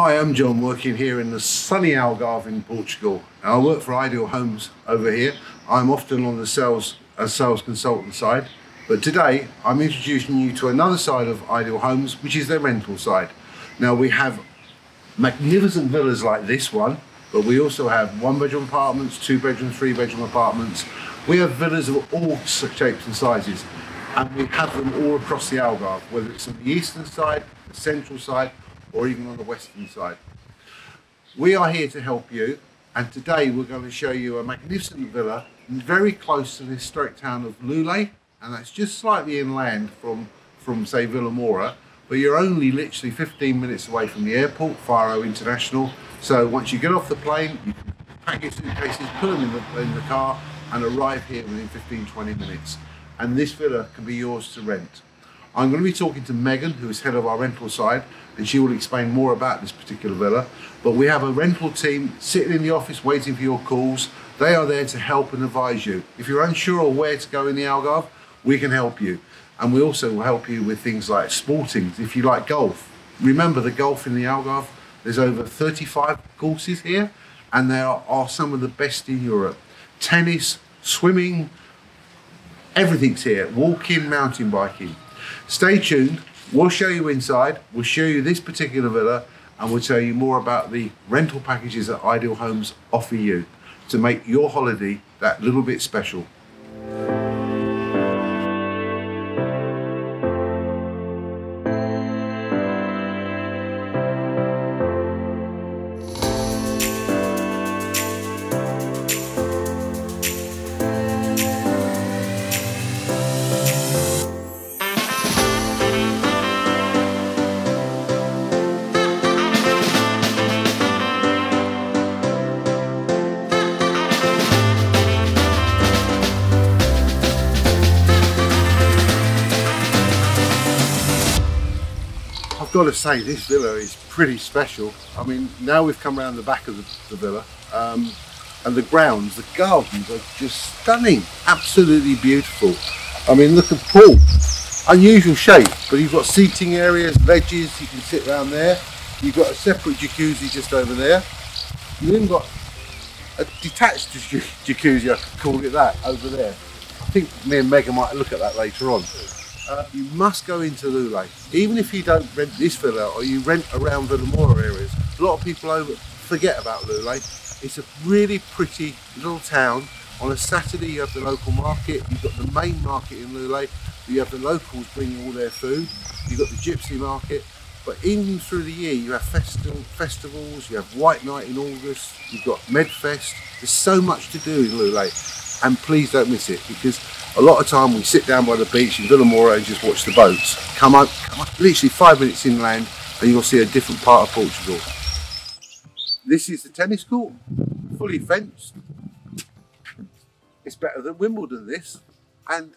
Hi, I'm John, working here in the sunny Algarve in Portugal. I work for Ideal Homes over here. I'm often on the sales consultant side, but today I'm introducing you to another side of Ideal Homes, which is their rental side. Now, we have magnificent villas like this one, but we also have one-bedroom apartments, two-bedroom, three-bedroom apartments. We have villas of all shapes and sizes, and we have them all across the Algarve, whether it's on the eastern side, the central side, or even on the western side. We are here to help you, and today we're going to show you a magnificent villa very close to the historic town of Loulé, and that's just slightly inland from say Vilamoura, but you're only literally 15 minutes away from the airport, Faro International. So once you get off the plane, you can pack your suitcases, put them in the car, and arrive here within 15-20 minutes. And this villa can be yours to rent. I'm going to be talking to Megan, who is head of our rental side, and she will explain more about this particular villa. But we have a rental team sitting in the office waiting for your calls. They are there to help and advise you. If you're unsure of where to go in the Algarve, we can help you. And we also will help you with things like sportings, if you like golf. Remember, the golf in the Algarve, there's over 35 courses here, and they are some of the best in Europe. Tennis, swimming, everything's here. Walking, mountain biking. Stay tuned, we'll show you inside, we'll show you this particular villa, and we'll tell you more about the rental packages that Ideal Homes offer you to make your holiday that little bit special. I've got to say, this villa is pretty special. I mean, now we've come around the back of the villa, and the grounds, the gardens are just stunning, absolutely beautiful. I mean, look at Paul, unusual shape, but you've got seating areas, ledges, you can sit around there. You've got a separate jacuzzi just over there. You've even got a detached jacuzzi, I could call it that, over there. I think me and Megan might look at that later on. You must go into Loulé, even if you don't rent this villa or you rent around Vilamoura areas. A lot of people forget about Loulé. It's a really pretty little town. On a Saturday you have the local market, you've got the main market in Loulé, you have the locals bringing all their food, you've got the gypsy market, but even through the year you have festivals, you have White Night in August, you've got Medfest. There's so much to do in Loulé, and please don't miss it, because a lot of time we sit down by the beach in Vilamoura and just watch the boats. Come up, literally 5 minutes inland and you'll see a different part of Portugal. This is the tennis court, fully fenced. It's better than Wimbledon, this. And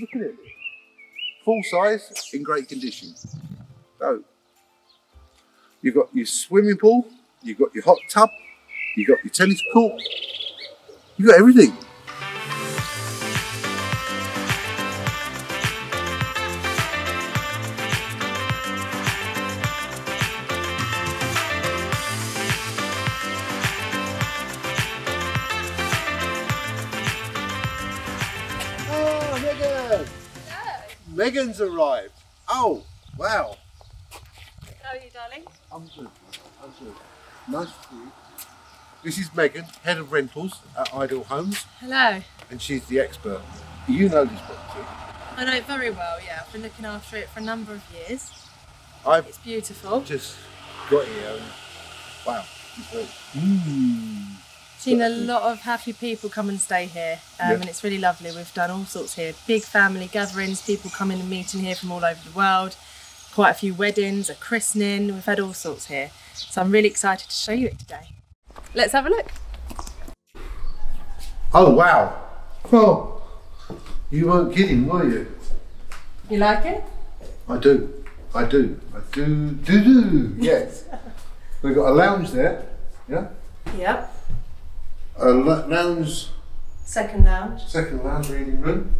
look at it, full size, in great condition. So, you've got your swimming pool, you've got your hot tub, you've got your tennis court, you've got everything. Megan's arrived. Oh, wow. How are you, darling? I'm good. I'm good. Nice to see you. This is Megan, head of rentals at Ideal Homes. Hello. And she's the expert. You know this property. I know it very well, yeah. I've been looking after it for a number of years. It's beautiful. Just got here and wow. Seen a lot of happy people come and stay here, and it's really lovely. We've done all sorts here, big family gatherings, people coming and meeting here from all over the world, quite a few weddings, a christening, we've had all sorts here. So I'm really excited to show you it today. Let's have a look. Oh wow, well, you weren't kidding, were you? You like it? I do, yes. We've got a lounge there, yeah? Yep. A lounge, second lounge reading room,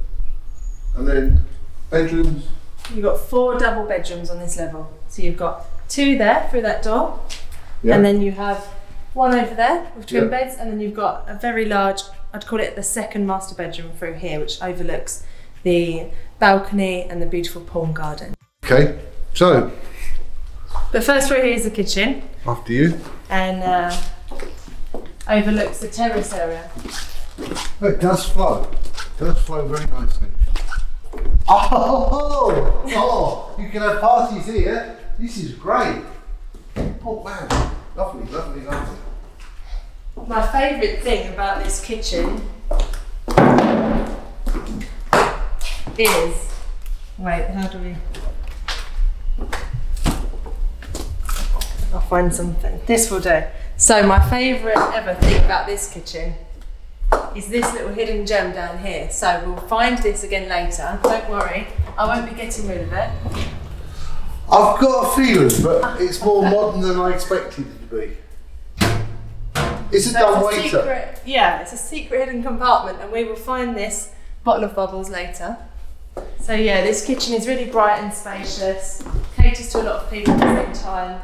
and then bedrooms. You've got 4 double bedrooms on this level, so you've got two there through that door, yeah. And then you have one over there with twin, yeah, beds, and then you've got a very large, I'd call it the second master bedroom through here, which overlooks the balcony and the beautiful pool and garden. Okay, so. But first through here is the kitchen. After you. And overlooks the terrace area. It does flow. It does flow very nicely. Oh, oh, you can have parties here. This is great. Oh man, lovely, lovely, lovely. My favourite thing about this kitchen is, wait, how do we? I'll find something. This will do. So my favourite ever thing about this kitchen is this little hidden gem down here. So we'll find this again later. Don't worry, I won't be getting rid of it. I've got a feeling, but it's more modern than I expected it to be. It's a dumb waiter. Yeah, it's a secret hidden compartment, and we will find this bottle of bubbles later. So yeah, this kitchen is really bright and spacious, caters to a lot of people at the same time.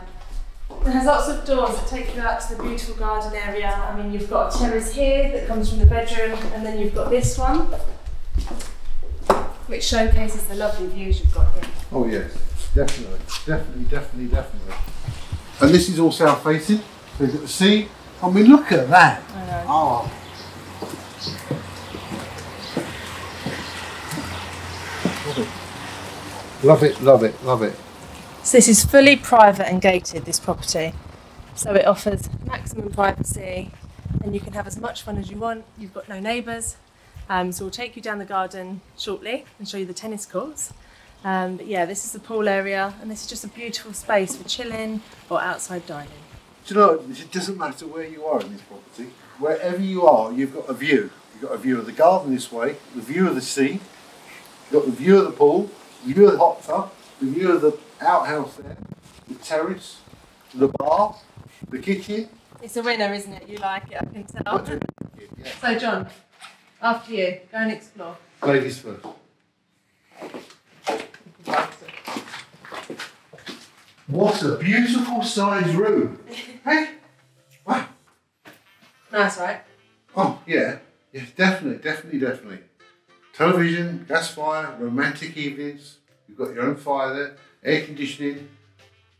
It has lots of doors that take you out to the beautiful garden area. I mean, you've got a terrace here that comes from the bedroom, and then you've got this one, which showcases the lovely views you've got here. Oh yes, definitely, definitely, definitely, definitely. And this is all south facing, so you've got the sea. I mean, look at that. I know. Oh. Love it, love it, love it. So this is fully private and gated, this property. So it offers maximum privacy, and you can have as much fun as you want. You've got no neighbours. So we'll take you down the garden shortly and show you the tennis courts. But yeah, this is the pool area, and this is just a beautiful space for chilling or outside dining. Do you know, it doesn't matter where you are in this property. Wherever you are, you've got a view. You've got a view of the garden this way, the view of the sea, you've got the view of the pool, the view of the hot tub, the view of the outhouse there, the terrace, the bar, the kitchen. It's a winner, isn't it? You like it, I can tell. Yeah. So John, after you, go and explore. Ladies first. What a beautiful sized room. Hey? Wow. Nice, right? Oh, yeah. Yeah, definitely, definitely, definitely. Television, gas fire, romantic evenings. You've got your own fire there, air conditioning,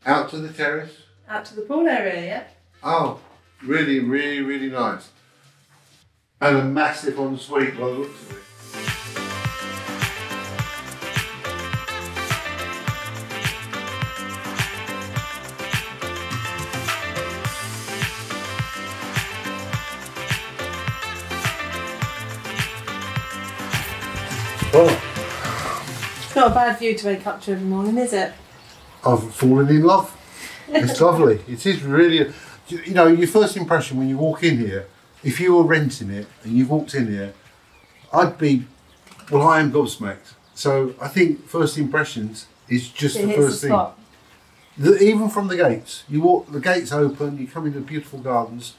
out to the terrace. Out to the pool area, yeah? Oh, really, really, really nice. And a massive ensuite by the looks of it. Oh. It's not a bad view to wake up to every morning, is it? I've fallen in love. It's lovely. It is really, you know, your first impression when you walk in here, if you were renting it and you walked in here, I'd be, well, I am gobsmacked. So I think first impressions is just the first thing. Even from the gates, you walk, the gates open, you come into beautiful gardens,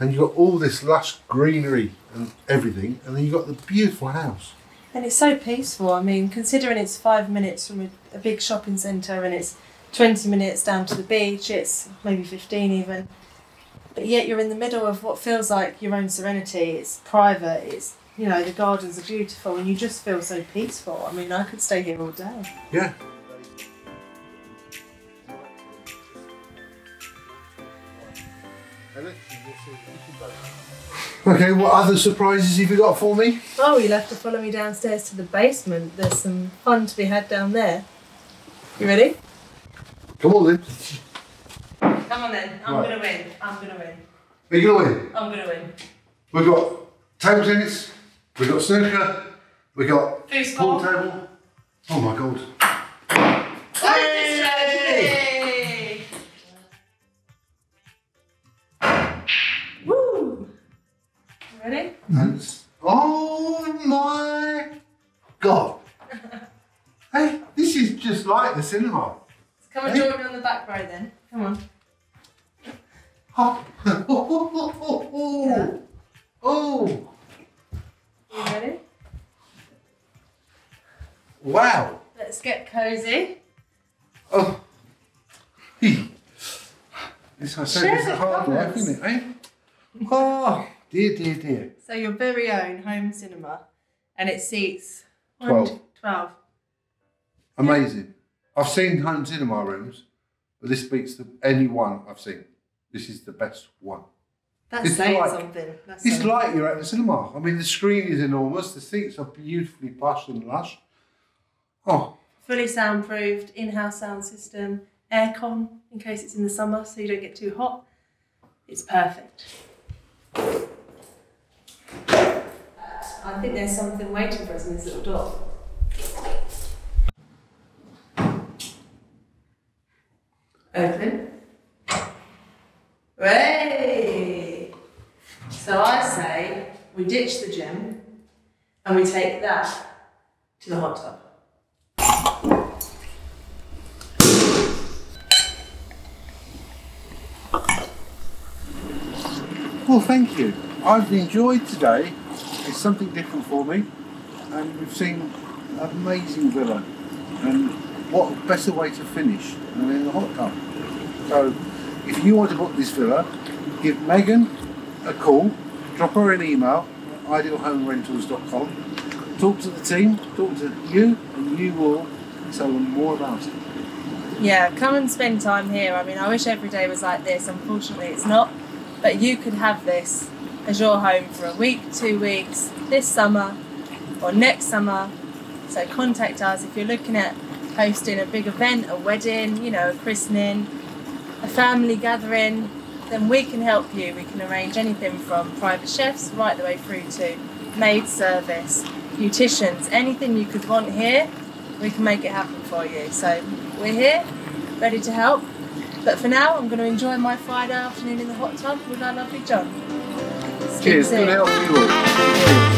and you've got all this lush greenery and everything, and then you've got the beautiful house. And it's so peaceful. I mean, considering it's 5 minutes from a big shopping centre, and it's 20 minutes down to the beach, it's maybe 15 even, but yet you're in the middle of what feels like your own serenity. It's private, it's, you know, the gardens are beautiful, and you just feel so peaceful. I mean, I could stay here all day. Yeah. Okay, what other surprises have you got for me? Oh, you'll have to follow me downstairs to the basement. There's some fun to be had down there. You ready? Come on then. Come on then, I'm right. Gonna win, I'm gonna win. Are you gonna win? I'm gonna win. We've got table tennis, we've got snooker, we've got pool table. Oh my God. Ready? Oh my God! Hey, this is just like the cinema. Come and join me on the back row then. Come on. Oh! Oh! Oh! You ready? Wow! Let's get cozy. Oh! This I said is a hard life, isn't it? Eh? Oh, dear, dear, dear. So your very own home cinema, and it seats 12. Amazing. I've seen home cinema rooms, but this beats any one I've seen. This is the best one. That's it's saying like, something. That's it's something. Like you're at the cinema. I mean, the screen is enormous. The seats are beautifully plush and lush. Oh. Fully soundproofed, in-house sound system, aircon in case it's in the summer so you don't get too hot. It's perfect. I think there's something waiting for us in this little door. Open. Hey! So I say we ditch the gym and we take that to the hot tub. Well, thank you. I've enjoyed today. It's something different for me, and we've seen an amazing villa. And what better way to finish than in the hot tub? So, if you want to book this villa, give Megan a call, drop her an email at idealhomerentals.com, talk to the team, talk to you, and you will tell them more about it. Yeah, come and spend time here. I mean, I wish every day was like this. Unfortunately, it's not. But you could have this as your home for a week, 2 weeks, this summer or next summer. So contact us if you're looking at hosting a big event, a wedding, you know, a christening, a family gathering, then we can help you. We can arrange anything from private chefs right the way through to maid service, beauticians, anything you could want here, we can make it happen for you. So we're here, ready to help. But for now, I'm going to enjoy my Friday afternoon in the hot tub with our lovely John. Cheers. Good to help you all.